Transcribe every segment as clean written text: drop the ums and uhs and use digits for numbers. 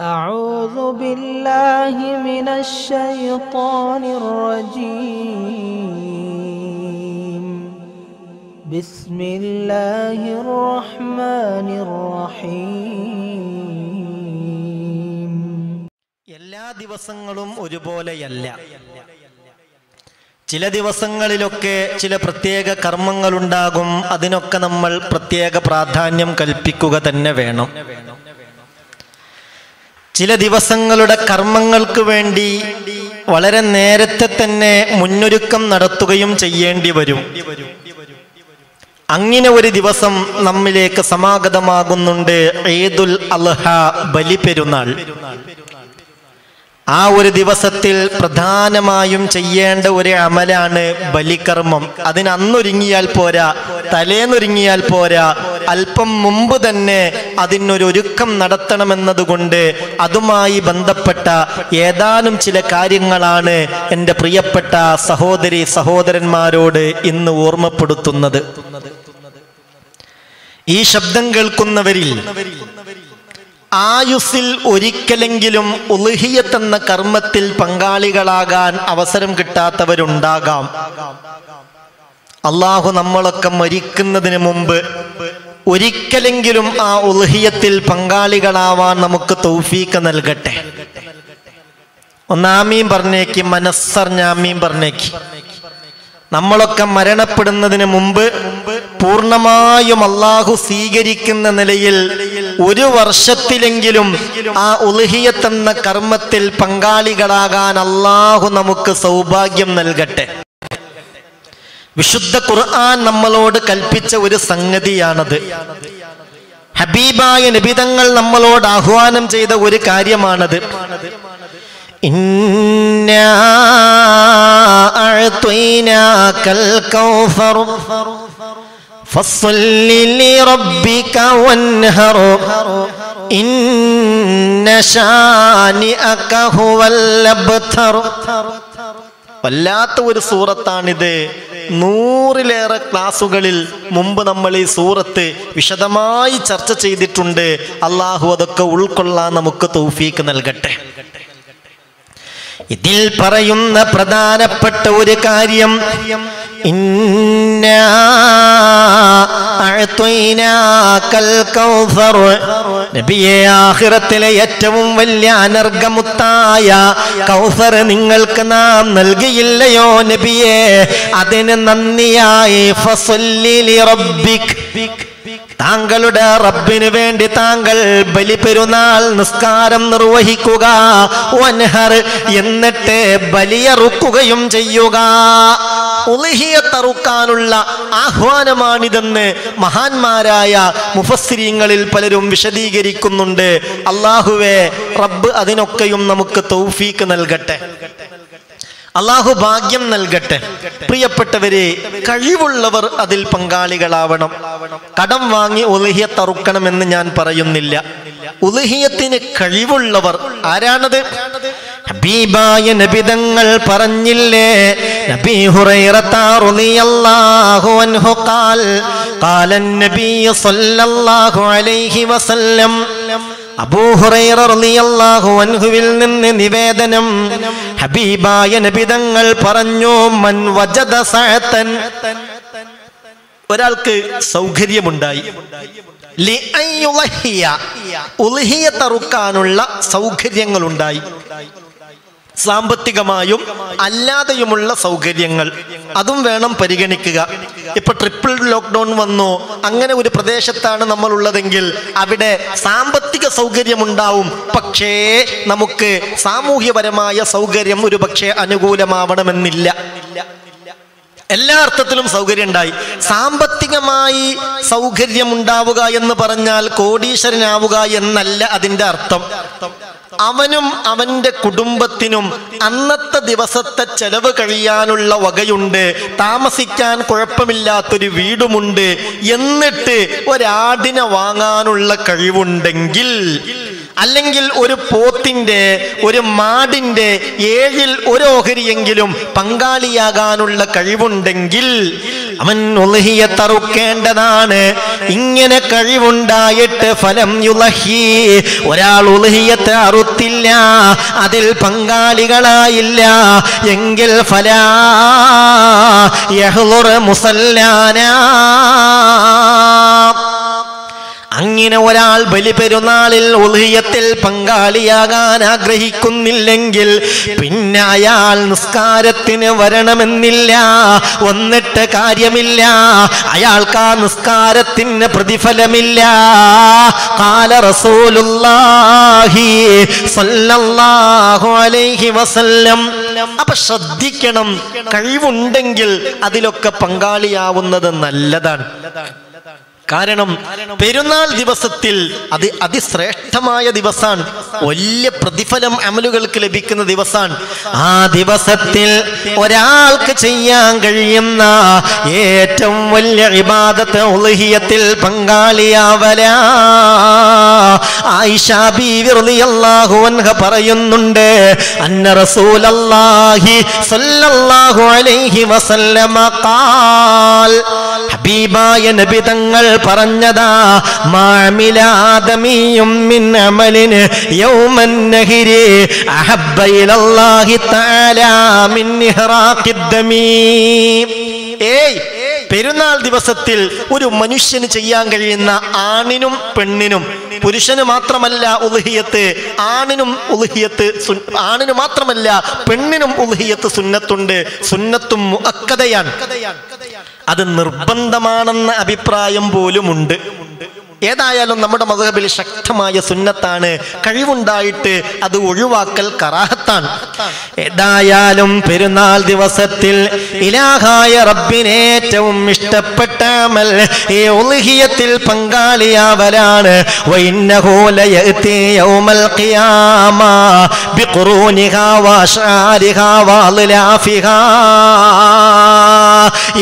أعوذ بالله من الشيطان الرجيم بسم الله الرحمن الرحيم എല്ലാ ദിവസങ്ങളും ഒരുപോലെയല്ല. ചില ദിവസങ്ങളിലൊക്കെ ചില പ്രത്യേക കർമ്മങ്ങളുണ്ടാകും. അതിനൊക്കെ നമ്മൾ പ്രത്യേക പ്രാധാന്യം കൽപ്പിക്കുക തന്നെ വേണം. ചില ദിവസങ്ങളുടെ കർമ്മങ്ങൾക്ക് വേണ്ടി വളരെ നേരത്തെ തന്നെ മുന്നൊരുക്കം നടത്തുകയും ചെയ്യേണ്ടി വരും. അങ്ങനെ ഒരു ദിവസം നമ്മിലേക്ക് സമാഗതമാകുന്നുണ്ട് ഈദുൽ അൽഹ, ബലിപെരുന്നാൾ. ആ ഒരു ദിവസത്തിൽ പ്രധാനമായും ചെയ്യേണ്ട ഒരു അമലാണ് ബലികർമ്മം. അതിന് അന്നൊരുങ്ങിയാൽ പോരാ, തലേന്നൊരുങ്ങിയാൽ പോരാ, അല്പം മുമ്പ് തന്നെ അതിനൊരു ഒരുക്കം നടത്തണമെന്നതുകൊണ്ട് അതുമായി ബന്ധപ്പെട്ട ഏതാനും ചില കാര്യങ്ങളാണ് എൻ്റെ പ്രിയപ്പെട്ട സഹോദരി സഹോദരന്മാരോട് ഇന്ന് ഓർമ്മപ്പെടുത്തുന്നത്. ഈ ശബ്ദം കേൾക്കുന്നവരിൽ ആയുസ്സിൽ ഒരിക്കലെങ്കിലും ഉൽഹിയത്ത് എന്ന കർമ്മത്തിൽ പങ്കാളികളാകാൻ അവസരം കിട്ടാത്തവരുണ്ടാകാം. അള്ളാഹു നമ്മളൊക്കെ മരിക്കുന്നതിന് മുമ്പ് ഒരിക്കലെങ്കിലും ആ ഉൽഹിയത്തിൽ പങ്കാളികളാവാൻ നമുക്ക് തൗഫീക്ക് നൽകട്ടെ. ഒന്നാമീം പറഞ്ഞേക്ക്, മനസ്സറിഞ്ഞാമീം പറഞ്ഞേക്ക്. നമ്മളൊക്കെ മരണപ്പെടുന്നതിന് മുമ്പ് പൂർണ്ണമായും അള്ളാഹു സ്വീകരിക്കുന്ന നിലയിൽ ഒരു വർഷത്തിലെങ്കിലും ആ ഉൽഹിയത്ത് എന്ന കർമ്മത്തിൽ പങ്കാളികളാകാൻ അള്ളാഹു നമുക്ക് സൗഭാഗ്യം നൽകട്ടെ. വിശുദ്ധ ഖുർആൻ നമ്മളോട് കൽപ്പിച്ച ഒരു സംഗതിയാണത്. ഹബീബായ നബിതങ്ങൾ നമ്മളോട് ആഹ്വാനം ചെയ്ത ഒരു കാര്യമാണത്. إنا أعطيناك الكوثر فصل لربك وانهر إن شانئك هو الأبتر. വല്ലാത്ത ഒരു സൂറത്താണിത്. 100ലേറെ ക്ലാസുകളിൽ മുമ്പ് നമ്മൾ ഈ സൂറത്ത് വിശദമായി ചർച്ച ചെയ്തിട്ടുണ്ട്. അള്ളാഹു അതൊക്കെ ഉൾക്കൊള്ളാൻ നമുക്ക് തൗഫീക്ക് നൽകട്ടെ. ഇതിൽ പറയുന്ന പ്രധാനപ്പെട്ട ഒരു കാര്യം, ഇന്നാ അഅതൈനാകൽ കൗസർ, നബിയെ ആഖിറത്തിലെ ഏറ്റവും വലിയ അനർഗമുത്തായ കൗസർ നിങ്ങൾക്ക് നാം നൽകിയില്ലയോ നബിയെ, അതിന് നന്ദിയായി ഫസല്ലി ലിറബ്ബിക്, താങ്കളുടെ റബ്ബിനു വേണ്ടി താങ്കൾ ബലിപെരുന്നാൾ നിസ്കാരം നിർവഹിക്കുക, വൻഹർ, എന്നിട്ട് ബലിയറുക്കുകയും ചെയ്യുക. ഉൽഹിയത്തറുക്കാനുള്ള ആഹ്വാനമാണിതെന്ന് മഹാന്മാരായ മുഫസ്സിരീങ്ങളിൽ പലരും വിശദീകരിക്കുന്നുണ്ട്. അല്ലാഹുവേ റബ്ബ് അതിനൊക്കെയും നമുക്ക് തൗഫീക്ക് നൽകട്ടെ, അള്ളാഹു ഭാഗ്യം നൽകട്ടെ. പ്രിയപ്പെട്ടവരെ, കഴിവുള്ളവർ അതിൽ പങ്കാളികളാവണം. കടം വാങ്ങി ഉൽഹിയത്ത് അറുക്കണമെന്ന് ഞാൻ പറയുന്നില്ല. ഉൽഹിയത്തിന് കഴിവുള്ളവർ ആരാണത്? ഹബീബായ നബിതങ്ങൾ പറഞ്ഞില്ലേ, നബി ഹുറൈറ റളിയല്ലാഹു അൻഹു ഖാൽ ഖാല നബി സല്ലല്ലാഹു അലൈഹി വസല്ലം. അബൂ ഹുറൈറ റളിയല്ലാഹു അൻഹുവിൽ നിന്ന് നിവേദനം, ഹബീബായ നബിതങ്ങൾ പറഞ്ഞു, മൻ വജദ സഅതൻ, ഒരാൾക്ക് സൗകര്യമുണ്ടായി, ലി അൻ യുൽഹിയ, ഉൽഹിയത്ത് അറുക്കാനുള്ള സൗകര്യങ്ങളുണ്ടായി, സാമ്പത്തികമായും അല്ലാതെയുമുള്ള സൗകര്യങ്ങൾ. അതും വേണം പരിഗണിക്കുക. ഇപ്പൊ ട്രിപ്പിൾ ലോക്ക്ഡൌൺ വന്നു. അങ്ങനെ ഒരു പ്രദേശത്താണ് നമ്മൾ ഉള്ളതെങ്കിൽ അവിടെ സാമ്പത്തിക സൗകര്യമുണ്ടാവും, പക്ഷേ നമുക്ക് സാമൂഹ്യപരമായ സൗകര്യം ഒരു പക്ഷേ അനുകൂലമാവണമെന്നില്ല. എല്ലാ അർത്ഥത്തിലും സൗകര്യം ഉണ്ടായി. സാമ്പത്തികമായി സൗകര്യം ഉണ്ടാവുക എന്ന് പറഞ്ഞാൽ കോടീശ്വരനാവുക എന്നല്ല അതിൻ്റെ അർത്ഥം. അവനും അവൻ്റെ കുടുംബത്തിനും അന്നത്തെ ദിവസത്തെ ചെലവ് കഴിയാനുള്ള വകയുണ്ട്, താമസിക്കാൻ കുഴപ്പമില്ലാത്തൊരു വീടുമുണ്ട്, എന്നിട്ട് ഒരാടിനെ വാങ്ങാനുള്ള കഴിവുണ്ടെങ്കിൽ അല്ലെങ്കിൽ ഒരു പോത്തിന്റെ ഒരു മാടിന്റെ ഏഴിൽ ഒരു ഓഹരിയെങ്കിലും പങ്കാളിയാകാനുള്ള കഴിവുണ്ടെങ്കിൽ അവൻ ഉലഹിയെ തറുക്കേണ്ടതാണ്. ഇങ്ങനെ കഴിവുണ്ടായിട്ട് ഫലം യുലഹി, ഒരാൾ ഉലഹിയത്തെ അറുത്തില്ല, അതിൽ പങ്കാളികളായില്ല എങ്കിൽ ഫലാ യഹ്ലുർ മുസല്ലാനാ, അങ്ങനെ ഒരാൾ ബലിപെരുന്നാളിൽ ഉൽഹിയത്തിൽ പങ്കാളിയാകാൻ ആഗ്രഹിക്കുന്നില്ലെങ്കിൽ പിന്നെ അയാൾ നിസ്കാരത്തിന് വരണമെന്നില്ല, വന്നിട്ട് കാര്യമില്ല, അയാൾക്ക് ആ നിസ്കാരത്തിന് പ്രതിഫലമില്ല. ഖാല റസൂലുള്ളാഹി സ്വല്ലല്ലാഹു അലൈഹി വസല്ലം. അപ്പൊ ശ്രദ്ധിക്കണം, കഴിവുണ്ടെങ്കിൽ അതിലൊക്കെ പങ്കാളിയാവുന്നത് നല്ലതാണ്. കാരണം പെരുന്നാൾ ദിവസത്തിൽ അത് അതിശ്രേഷ്ഠമായ ദിവസമാണ്, വലിയ പ്രതിഫലം അമലുകൾക്ക് ലഭിക്കുന്ന ദിവസമാണ്. ആ ദിവസത്തിൽ ഒരാൾക്ക് ചെയ്യാൻ കഴിയുന്ന ഏറ്റവും വലിയ ഇബാദത്ത് ഉൽഹിയത്തിൽ പങ്കാളിയാവല. ആയിഷ ബീവി റളിയല്ലാഹു അൻഹ പറയുന്നുണ്ട്, അന്ന റസൂലുള്ളാഹി സ്വല്ലല്ലാഹു അലൈഹി വസല്ലമ ഖാൽ, ഹബീബായ നബി തങ്ങൾ പറഞ്ഞതാ, മാമില ആദമിയും മിൻ അമലിൻ യൗമൻ നഹിരി അഹബ്ബ ഇലല്ലാഹി തആല മിൻ ഇഹ്റാഖി ദമി. ഏയ് പെരുന്നാൾ ദിവസത്തിൽ ഒരു മനുഷ്യന് ചെയ്യാൻ കഴിയുന്ന ആണിനും പെണ്ണിനും, പുരുഷന് മാത്രമല്ല ഉൽഹിയത്ത്, ആണിന് മാത്രമല്ല പെണ്ണിനും ഉൽഹിയത്ത് സുന്നത്തുണ്ട്. സുന്നത്തും മുഅക്കദയാണ്, അത് നിർബന്ധമാണെന്ന അഭിപ്രായം പോലുമുണ്ട്. ഏതായാലും നമ്മുടെ മദ്ഹബിൽ ശക്തമായ സുന്നത്താണ്, കഴിവുണ്ടായിട്ട് അത് ഒഴിവാക്കൽ കറാഹത്താണ്. ഏതായാലും പെരുന്നാൾ ദിവസത്തിൽ ഇലാഹായ റബ്ബിനെ ഏറ്റവും ഇഷ്ടപ്പെട്ട അമൽ ഈ ഉൽഹിയത്തിൽ പങ്കാളിയാവലാണ്. വഇന്നഹു ലയഅതി യൗമൽ ഖിയാമ ബിഖുറൂനിഹാ വഅശ്ആരിഹാ വഅള്ലാഫിഹാ.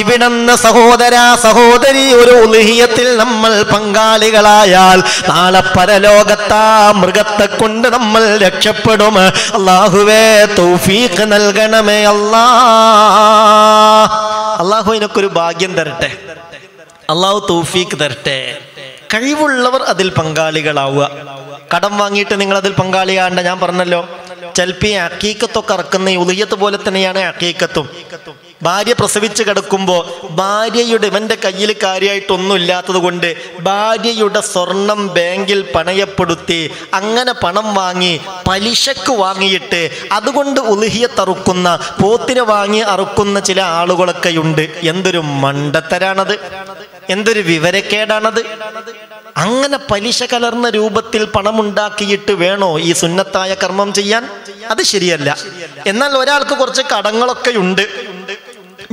ഇവിടുന്ന് സഹോദര സഹോദരി, ഒരു ഉൽഹിയത്തിൽ നമ്മൾ പങ്കാളി ായാൽ നാളെ പരലോകത്താ മൃഗത്തെ കൊണ്ട് നമ്മൾ രക്ഷപ്പെടും. അല്ലാഹുവേ തൗഫീഖ് നൽകണമേ. അല്ലാഹു ഇതിനൊക്കൊരു ഭാഗ്യം തരട്ടെ, അല്ലാഹു തൗഫീഖ് തരട്ടെ. കഴിവുള്ളവർ അതിൽ പങ്കാളികളാവുക. കടം വാങ്ങിയിട്ട് നിങ്ങൾ അതിൽ പങ്കാളിയാകണ്ട. ഞാൻ പറഞ്ഞല്ലോ, ചിലപ്പോ അഖീക്കത്തൊക്കെ ഇറക്കുന്ന ഉളിയത്ത് പോലെ തന്നെയാണ് അഖീക്കത്തും. ഭാര്യ പ്രസവിച്ച് കിടക്കുമ്പോൾ ഭാര്യയുടെ ഇവൻ്റെ കയ്യിൽ കാര്യമായിട്ടൊന്നും ഇല്ലാത്തത് കൊണ്ട് ഭാര്യയുടെ സ്വർണം ബാങ്കിൽ പണയപ്പെടുത്തി അങ്ങനെ പണം വാങ്ങി പലിശക്ക് വാങ്ങിയിട്ട് അതുകൊണ്ട് ഉൽഹിയത്ത് അറുക്കുന്ന, പോത്തിന് വാങ്ങി അറുക്കുന്ന ചില ആളുകളൊക്കെയുണ്ട്. എന്തൊരു മണ്ടത്തരാണത്, എന്തൊരു വിവരക്കേടാണത്. അങ്ങനെ പലിശ കലർന്ന രൂപത്തിൽ പണമുണ്ടാക്കിയിട്ട് വേണോ ഈ സുന്നത്തായ കർമ്മം ചെയ്യാൻ? അത് ശരിയല്ല. എന്നാൽ ഒരാൾക്ക് കുറച്ച് കടങ്ങളൊക്കെ ഉണ്ട്,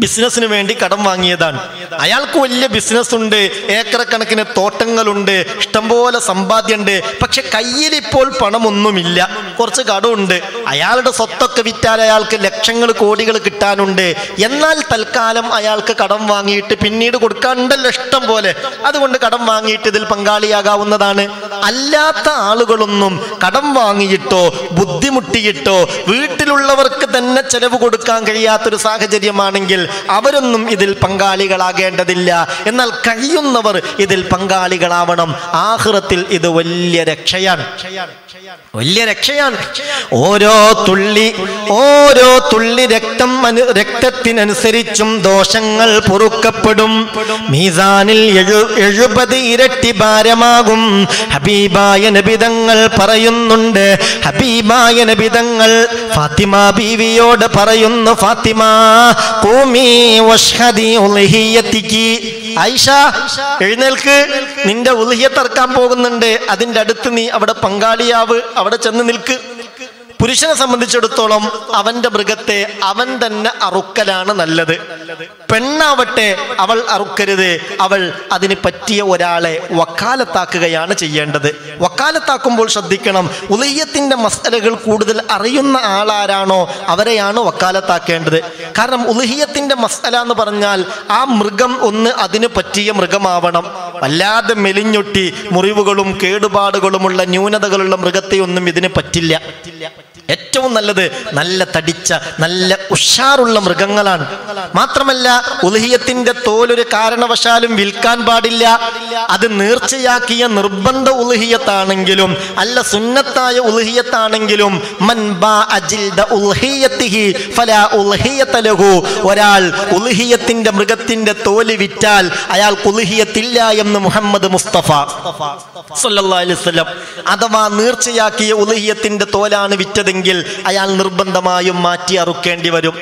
ബിസിനസ്സിന് വേണ്ടി കടം വാങ്ങിയതാണ്, അയാൾക്ക് വലിയ ബിസിനസ് ഉണ്ട്, ഏക്കറക്കണക്കിന് തോട്ടങ്ങളുണ്ട്, ഇഷ്ടംപോലെ സമ്പാദ്യമുണ്ട്. പക്ഷെ കയ്യിൽ ഇപ്പോൾ പണമൊന്നുമില്ല, കുറച്ച് കടമുണ്ട്. അയാളുടെ സ്വത്തൊക്കെ വിറ്റാൽ അയാൾക്ക് ലക്ഷങ്ങൾ കോടികൾ കിട്ടാനുണ്ട്. എന്നാൽ തൽക്കാലം അയാൾക്ക് കടം വാങ്ങിയിട്ട് പിന്നീട് കൊടുക്കാനുണ്ടല്ലോ ഇഷ്ടം പോലെ, അതുകൊണ്ട് കടം വാങ്ങിയിട്ട് ഇതിൽ പങ്കാളിയാകാവുന്നതാണ്. അല്ലാത്ത ആളുകളൊന്നും കടം വാങ്ങിയിട്ടോ ബുദ്ധിമുട്ടിയിട്ടോ വീട്ടിലുള്ളവർക്ക് തന്നെ ചെലവ് കൊടുക്കാൻ കഴിയാത്തൊരു സാഹചര്യമാണെങ്കിൽ അവരൊന്നും ഇതിൽ പങ്കാളികളാകേണ്ടതില്ല. എന്നാൽ കഴിയുന്നവർ ഇതിൽ പങ്കാളികളാവണം. ആഖിറത്തിൽ ഇത് വലിയ രക്ഷയാണ്, വലിയ രക്ഷയാണ്. ഓരോ തുള്ളി രക്തത്തിനനുസരിച്ചും ദോഷങ്ങൾ പൊറുക്കപ്പെടും. മീസാനിൽ 70 ഇരട്ടി ഭാരമാകും. ഹബീബായ നബി തങ്ങൾ പറയുന്നുണ്ട്, ഹബീബായ നബി തങ്ങൾ ഫാത്തിമ ബീവിയോട് പറയുന്നു, ഫാത്തിമ ഖൂമി വശ്ഹദി ഉൽഹിയതികി, ആയിഷ എഴുന്നേൽക്ക്, നിന്റെ ഉൽഹിയത്ത് അറുക്കാൻ പോകുന്നുണ്ട്, അതിൻ്റെ അടുത്ത് നീ അവിടെ പങ്കാളിയാവ്, അവിടെ ചെന്ന് നിൽക്ക്. പുരുഷനെ സംബന്ധിച്ചിടത്തോളം അവന്റെ മൃഗത്തെ അവൻ തന്നെ അറുക്കലാണ് നല്ലത്. പെണ്ണാവട്ടെ അവൾ അറുക്കരുത്, അവൾ അതിന് പറ്റിയ ഒരാളെ വക്കാലത്താക്കുകയാണ് ചെയ്യേണ്ടത്. വക്കാലത്താക്കുമ്പോൾ ശ്രദ്ധിക്കണം, ഉളിയ്യത്തിന്റെ മസലകൾ കൂടുതൽ അറിയുന്ന ആളാരാണോ അവരെയാണ് വക്കാലത്താക്കേണ്ടത്. കാരണം ഉളിയ്യത്തിന്റെ മസല എന്ന് പറഞ്ഞാൽ ആ മൃഗം ഒന്ന് അതിന് പറ്റിയ മൃഗമാവണം. വല്ലാതെ മെലിഞ്ഞൊട്ടി മുറിവുകളും കേടുപാടുകളുമുള്ള ന്യൂനതകളുള്ള മൃഗത്തെ ഒന്നും ഇതിന് പറ്റില്ല. ഏറ്റവും നല്ലത് നല്ല തടിച്ച നല്ല ഉഷാറുള്ള മൃഗങ്ങളാണ്. മാത്രമല്ല ഉളിഹ്യത്തിന്റെ തോലൊരു കാരണവശാലും വിൽക്കാൻ പാടില്ല. അത് നീർച്ചയാക്കിയ നിർബന്ധ ഉളിഹിയത്താണെങ്കിലും അല്ല സുന്നത്തായ ഉളിഹിയത്താണെങ്കിലും ഒരാൾ ഉളിഹിയത്തിന്റെ മൃഗത്തിന്റെ തോല് വിറ്റാൽ അയാൾക്ക് ഉളിഹിയത്തില്ല എന്ന് മുഹമ്മദ് മുസ്തഫ സല്ലല്ലാഹു അലൈഹി വസല്ലം. അഥവാ നീർച്ചയാക്കിയ ഉളിഹിയത്തിന്റെ തോലാണ് വിറ്റതെങ്കിൽ അയാൾ നിർബന്ധമായും മാറ്റി അറുക്കേണ്ടി വരും.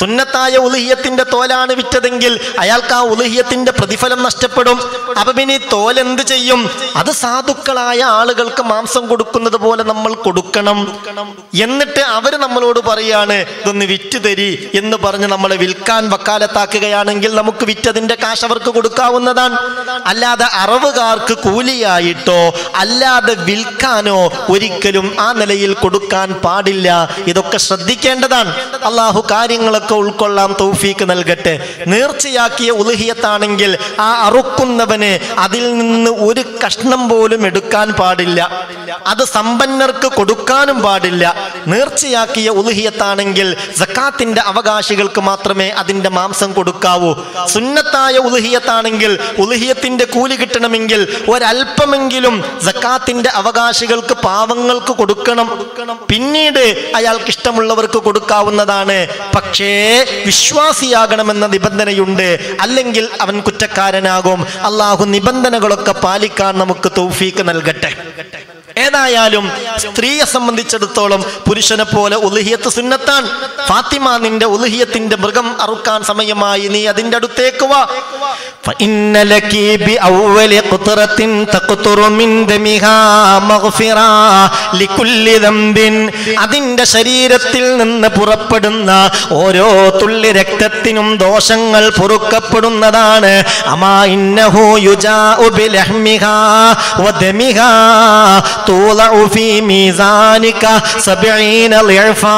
സുന്നത്തായ ഉളിഹിയത്തിന്റെ തോലാണ് വിറ്റതെങ്കിൽ അയാൾക്ക് ആ ഉളിഹിയത്തിന്റെ പ്രതിഫലം നഷ്ടപ്പെടും. അപ്പമിനി തോലെന്ത് ചെയ്യും? അത് സാധുക്കളായ ആളുകൾക്ക് മാംസം കൊടുക്കുന്നത് പോലെ നമ്മൾ കൊടുക്കണം. എന്നിട്ട് അവർ നമ്മളോട് പറയാണ് ഇതൊന്ന് വിറ്റ് തരി എന്ന് പറഞ്ഞ് നമ്മളെ വിൽക്കാൻ വക്കാലത്താക്കുകയാണെങ്കിൽ നമുക്ക് വിറ്റതിന്റെ കാശ് അവർക്ക് കൊടുക്കാവുന്നതാണ്. അല്ലാതെ അറവുകാർക്ക് കൂലിയായിട്ടോ അല്ലാതെ വിൽക്കാനോ ഒരിക്കലും ആ നിലയിൽ കൊടുക്കാൻ പാടില്ല. ഇതൊക്കെ ശ്രദ്ധിക്കേണ്ടതാണ്. അള്ളാഹു കാര്യങ്ങളൊക്കെ ഉൾക്കൊള്ളാൻ തൗഫീക്ക് നൽകട്ടെ. നേർച്ചയാക്കിയ ഉളിഹിയത്താണെങ്കിൽ ആ അറുക്കുന്നവന് അതിൽ നിന്ന് ഒരു കഷ്ണം പോലും എടുക്കാൻ പാടില്ല. അത് സമ്പന്നർക്ക് കൊടുക്കാനും പാടില്ല. നേർച്ചയാക്കിയ ഉളിഹിയത്താണെങ്കിൽ സക്കാത്തിന്റെ അവകാശികൾക്ക് മാത്രമേ അതിന്റെ മാംസം കൊടുക്കാവൂ. സുന്നത്തായ ഉളിഹിയത്താണെങ്കിൽ ഉളിഹിയത്തിന്റെ കൂലി കിട്ടണമെങ്കിൽ ഒരൽപ്പമെങ്കിലും സക്കാത്തിന്റെ അവകാശികൾക്ക് പാവങ്ങൾക്ക് കൊടുക്കണം. പിന്നീട് അയാൾക്ക് ഇഷ്ടമുള്ളവർക്ക് കൊടുക്കാവുന്നതാണ്. പക്ഷേ വിശ്വാസിയാകണമെന്ന നിബന്ധനയുണ്ട്, അല്ലെങ്കിൽ അവൻ കുറ്റക്കാരനാകും. അള്ളാഹു നിബന്ധനകളൊക്കെ പാലിക്കാൻ നമുക്ക് തൗഫീക്ക് നൽകട്ടെ. ഏതായാലും സ്ത്രീയെ സംബന്ധിച്ചിടത്തോളം പുരുഷനെ പോലെ ഉളിഹിയത്ത് സുന്നത്താണ്. ഫാത്തിമ, നിന്റെ ഉളിഹിയത്തിന്റെ മൃഗം അറുക്കാൻ സമയമായി, നീ അതിന്റെ അടുത്തേക്ക് വാ. അതിന്റെ ശരീരത്തിൽ നിന്ന് പുറപ്പെടുന്ന ഓരോ തുള്ളി രക്തത്തിനും ദോഷങ്ങൾ പൊറുക്കപ്പെടുന്നതാണ്. അമാ ഇന്നഹു യുജാഉ ബിലഹ്മിഹാ വദമിഹാ തൂളഉ ഫീ മീസാനിക 70 ളിഅഫാ.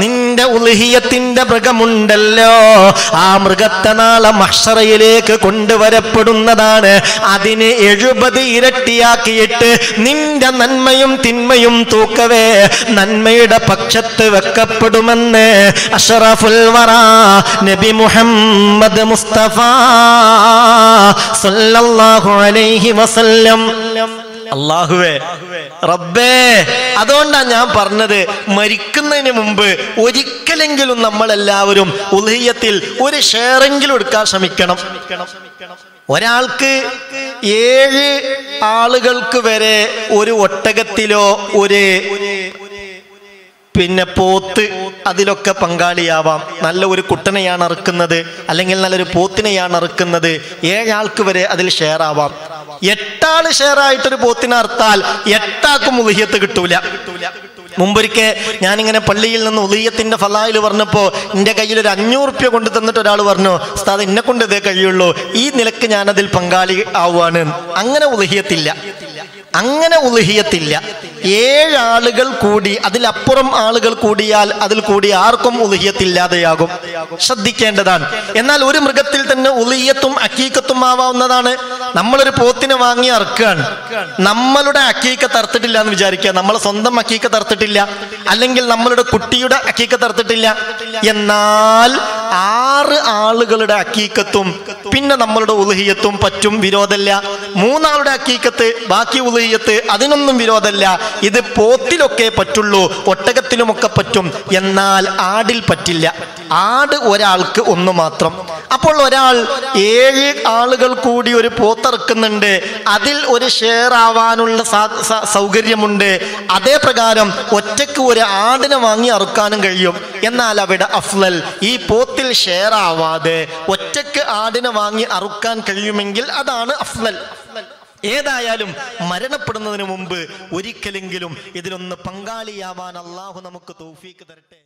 നിന്റെ ഉളിഹിയത്തിന്റെ മൃഗമുണ്ടല്ലോ, ആ മൃഗത്തെ നാളെ മഹ്ശറയിലേക്ക് കൊണ്ടുവരപ്പെടുന്നതാണ്. അതിന് 70 ഇരട്ടിയാക്കിയിട്ട് നിന്റെ നന്മയും തിന്മയും തൂക്കവേ നന്മയുടെ പക്ഷത്ത് വെക്കപ്പെടുമെന്ന് അഷ്റഫുൽ വറാ നബി മുഹമ്മദ് മുസ്തഫ സല്ലല്ലാഹു അലൈഹി വസല്ലം. അല്ലാഹുവേ റബ്ബേ, അതുകൊണ്ടാണ് ഞാൻ പറഞ്ഞത്, മരിക്കുന്നതിന് മുമ്പ് ഒരിക്കലെങ്കിലും നമ്മളെല്ലാവരും ഉളിഹിയത്തിൽ ഒരു ഷെയറെങ്കിലും എടുക്കാൻ ശ്രമിക്കണം. ഒരാൾക്ക് 7 ആളുകൾക്ക് വരെ ഒരു ഒട്ടകത്തിലോ ഒരു പോത്ത് അതിലൊക്കെ പങ്കാളിയാവാം. നല്ല ഒരു കുട്ടനെയാണ് അറുക്കുന്നത്, അല്ലെങ്കിൽ നല്ലൊരു പോത്തിനെയാണ് അറുക്കുന്നത്. 7 ആൾക്ക് വരെ അതിൽ ഷെയർ ആവാം. 8 ആള് ഷെയറായിട്ടൊരു പോത്തിനെ അറുത്താൽ 8 ആൾക്കും ഉളിഹിയത്ത് കിട്ടൂല. മുമ്പൊരിക്കെ ഞാനിങ്ങനെ പള്ളിയിൽ നിന്ന് ഉളിഹിയത്തിന്റെ ഫളായിൽ പറഞ്ഞപ്പോൾ എൻ്റെ കയ്യിൽ ഒരു 500 രൂപ കൊണ്ട് തന്നിട്ട് ഒരാൾ പറഞ്ഞു, ഉസ്താദ് എന്നെ കൊണ്ട് ഇതേ കഴിയുള്ളൂ, ഈ നിലക്ക് ഞാനതിൽ പങ്കാളി ആവുകയാണ്. അങ്ങനെ ഉളിഹിയത്തില്ല, അങ്ങനെ ഉളിഹിയത്തില്ല. 7 ആളുകൾ കൂടി അതിലപ്പുറം ആളുകൾ കൂടിയാൽ അതിൽ കൂടി ആർക്കും ഉളിഹിയത്തില്ലാതെയാകും. ശ്രദ്ധിക്കേണ്ടതാണ്. എന്നാൽ ഒരു മൃഗത്തിൽ തന്നെ ഉളിഹിയത്തും അക്കീക്കത്തും ആവാവുന്നതാണ്. നമ്മളൊരു പോത്തിനെ വാങ്ങി അറുക്കുകയാണ്, നമ്മളുടെ അക്കീക്ക തറുത്തിട്ടില്ല എന്ന് വിചാരിക്കുക. നമ്മളെ സ്വന്തം അക്കീക്ക തറുത്തിട്ടില്ല, അല്ലെങ്കിൽ നമ്മളുടെ കുട്ടിയുടെ അക്കീക്ക തറുത്തിട്ടില്ല. എന്നാൽ 6 ആളുകളുടെ അക്കീക്കത്തും പിന്നെ നമ്മളുടെ ഉളിഹിയത്തും പറ്റും, വിരോധമല്ല. 3 ആളുടെ അക്കീക്കത്ത് ബാക്കി ഉളിഹിയത്ത് അതിനൊന്നും വിരോധമല്ല. ഇത് പോത്തിലൊക്കെ പറ്റുള്ളൂ, ഒട്ടകത്തിലുമൊക്കെ പറ്റും, എന്നാൽ ആടിൽ പറ്റില്ല. ആട് ഒരാൾക്ക് ഒന്ന് മാത്രം. അപ്പോൾ ഒരാൾ 7 ആളുകൾ കൂടി ഒരു പോത്തറുക്കുന്നുണ്ട്, അതിൽ ഒരു ഷെയർ ആവാനുള്ള സൗകര്യമുണ്ട്. അതേ പ്രകാരം ഒറ്റക്ക് ഒരു ആടിനെ വാങ്ങി അറുക്കാനും കഴിയും. എന്നാൽ അവിടെ അഫ്ലൽ ഈ പോത്തിൽ ഷെയർ ആവാതെ ഒറ്റക്ക് ആടിനെ വാങ്ങി അറുക്കാൻ കഴിയുമെങ്കിൽ അതാണ് അഫ്ലൽ. ഏതായാലും മരണപ്പെടുന്നതിന് മുമ്പ് ഒരിക്കലെങ്കിലും ഇതിലൊന്ന് പങ്കാളിയാവാൻ അല്ലാഹു നമുക്ക് തൗഫീക്ക് തരട്ടെ.